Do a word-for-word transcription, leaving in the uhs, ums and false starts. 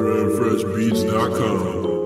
Dranfresh beats dot com.